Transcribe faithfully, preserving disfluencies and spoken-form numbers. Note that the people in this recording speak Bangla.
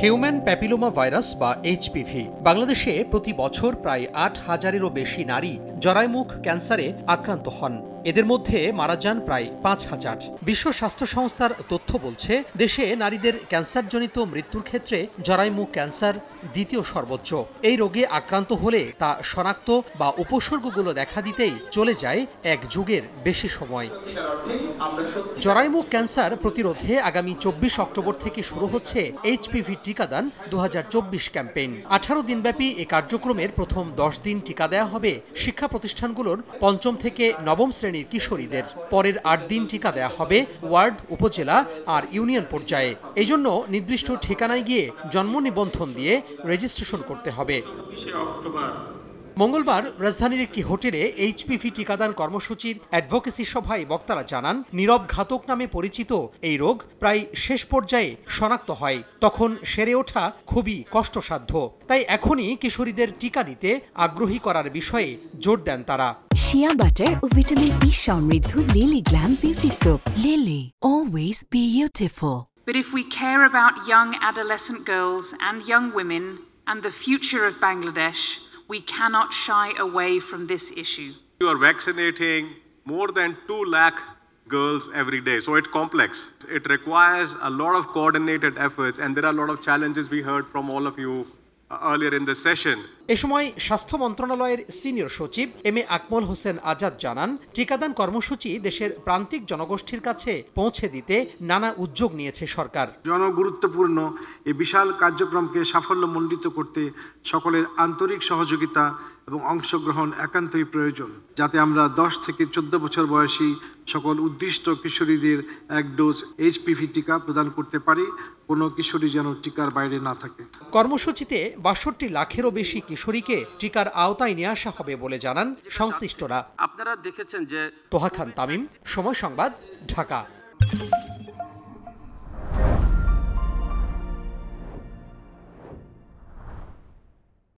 হিউম্যান প্যাপিলোমা ভাইরাস বা এইচপিভি। বাংলাদেশে প্রতি বছর প্রায় আট হাজারেরও বেশি নারী জরায়ুমুখ ক্যান্সারে আক্রান্ত হন। এদের মধ্যে মারা যান প্রায় পাঁচ হাজার। বিশ্ব স্বাস্থ্য সংস্থার তথ্য বলছে, দেশে নারীদের ক্যান্সারজনিত মৃত্যুর ক্ষেত্রে জরায়ুমুখ ক্যান্সার দ্বিতীয় সর্বোচ্চ। এই রোগে আক্রান্ত হলে তা শনাক্ত বা উপসর্গগুলো দেখা দিতেই চলে যায় এক যুগের বেশি সময়। জরায়ুমুখ ক্যান্সার প্রতিরোধে আগামী চব্বিশ অক্টোবর থেকে শুরু হচ্ছে এইচপিভি টিকাদান দু হাজার চব্বিশ ক্যাম্পেইন। আঠারো দিনব্যাপী এ কার্যক্রমের প্রথম দশ দিন টিকা দেওয়া হবে শিক্ষা প্রতিষ্ঠানগুলোর পঞ্চম থেকে নবম শ্রেণী কিশোরীদের। পরের আট দিন টিকা দেয়া হবে ওয়ার্ড, উপজেলা আর ইউনিয়ন পর্যায়ে। এই জন্য নির্দিষ্ট ঠিকানায় গিয়ে জন্ম নিবন্ধন দিয়ে রেজিস্ট্রেশন করতে হবে। মঙ্গলবার রাজধানীর একটি হোটেলে এইচপিভি টিকাদান কর্মসূচির অ্যাডভোকেসি সভায় বক্তারা জানান, নীরব ঘাতক নামে পরিচিত এই রোগ প্রায় শেষ পর্যায়ে শনাক্ত হয়, তখন সেরে ওঠা খুবই কষ্টসাধ্য। তাই এখনই কিশোরীদের টিকা নিতে আগ্রহী করার বিষয়ে জোর দেন তারা। Shea butter ও ভিটামিন ই সমৃদ্ধ Lily glam beauty soap. Lily, always beautiful. But if we care about young adolescent girls and young women and the future of Bangladesh, we cannot shy away from this issue. You are vaccinating more than two lakh girls every day, so it's complex. It requires a lot of coordinated efforts, and there are a lot of challenges we heard from all of you earlier in the session. এ সময় স্বাস্থ্য মন্ত্রণালয়ের সিনিয়র সচিব এম এ আকমল হোসেন আজাদ জানান, টিকাদান কর্মসূচি দেশের প্রান্তিক জনগোষ্ঠীর কাছে পৌঁছে দিতে নানা উদ্যোগ নিয়েছে সরকার। জনগুরুত্বপূর্ণ এই বিশাল কার্যক্রমকে সাফল্যমণ্ডিত করতে সকলের আন্তরিক সহযোগিতা এবং অংশগ্রহণ একান্তই প্রয়োজন, যাতে আমরা দশ থেকে চোদ্দ বছর বয়সী সকল উদ্দিষ্ট কিশোরীদের এক ডোজ এইচপিভি টিকা প্রদান করতে পারি, কোনো কিশোরী যেন টিকার বাইরে না থাকে। কর্মসূচিতে বাষট্টি লাখেরও বেশি কিশোরীকে টিকার আওতায় নিয়ে আসা হবে বলে জানান সংশ্লিষ্টরা। আপনারা দেখেছেন যে, তোহা খান তামিম, সময় সংবাদ, ঢাকা।